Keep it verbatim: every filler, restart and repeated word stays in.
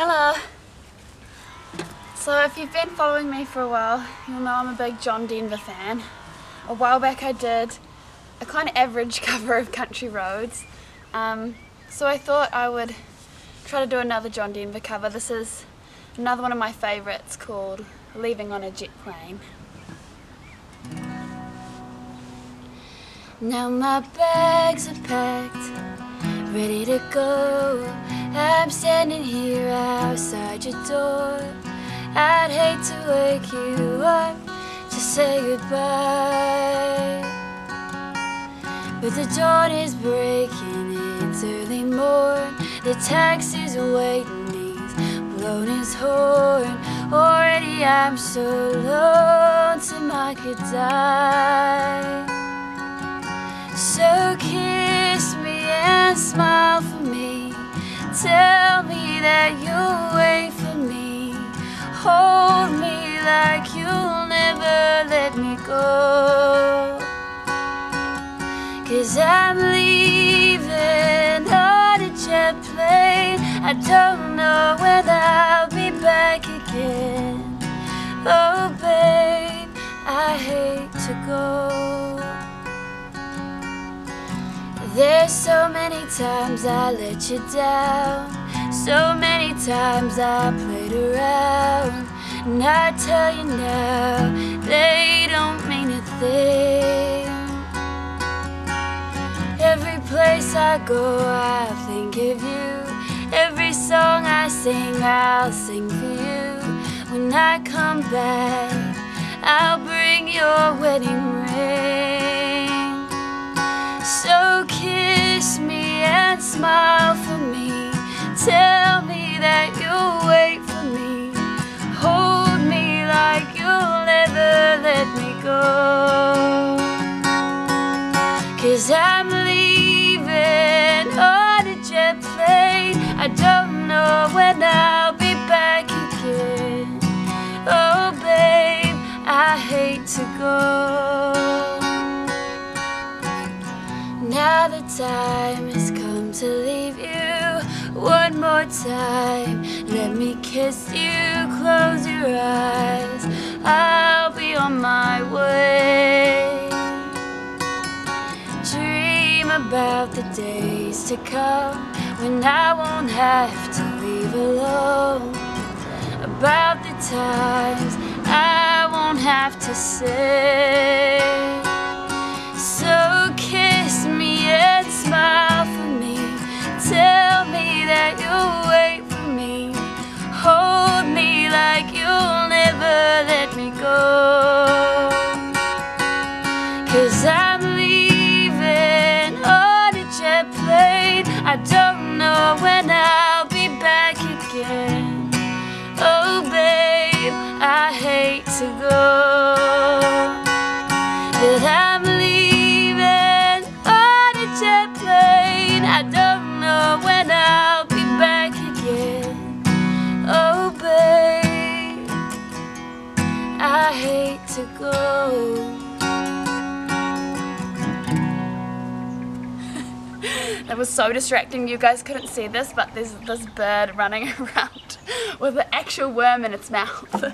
Hello. So if you've been following me for a while, you'll know I'm a big John Denver fan. A while back I did a kind of average cover of Country Roads. Um, so I thought I would try to do another John Denver cover. This is another one of my favourites called Leaving on a Jet Plane. Now my bags are packed, ready to go. I'm standing here outside your door. I'd hate to wake you up to say goodbye, but the dawn is breaking, it's early morn. The taxi's waiting, he's blown his horn. Already I'm so lonesome I could die. So kiss me and smile for me, tell me that you'll wait for me, hold me like you'll never let me go. 'Cause I'm leaving on a jet plane, I don't know whether I'll be back again. Oh babe, I hate to go. There's so many times I let you down, so many times I played around, and I tell you now, they don't mean a thing. Every place I go I think of you, every song I sing I'll sing for you. When I come back I'll bring your wedding ring. So kiss me and smile for me, tell me that you'll wait for me, hold me like you'll never let me go. 'Cause I'm leaving on a jet plane, I don't know when I'll be back again. Oh babe, I hate to go. Now the time has come to leave you. One more time, let me kiss you, close your eyes, I'll be on my way. About the days to come when I won't have to leave alone, about the times I won't have to say. So kiss me and smile for me, tell me that you'll wait for me, hold me like you'll never let me go. 'Cause I'm I don't know when I'll be back again. Oh babe, I hate to go. But I'm leaving on a jet plane, I don't know when I'll be back again. Oh babe, I hate to go. It was so distracting, you guys couldn't see this, but there's this bird running around with an actual worm in its mouth.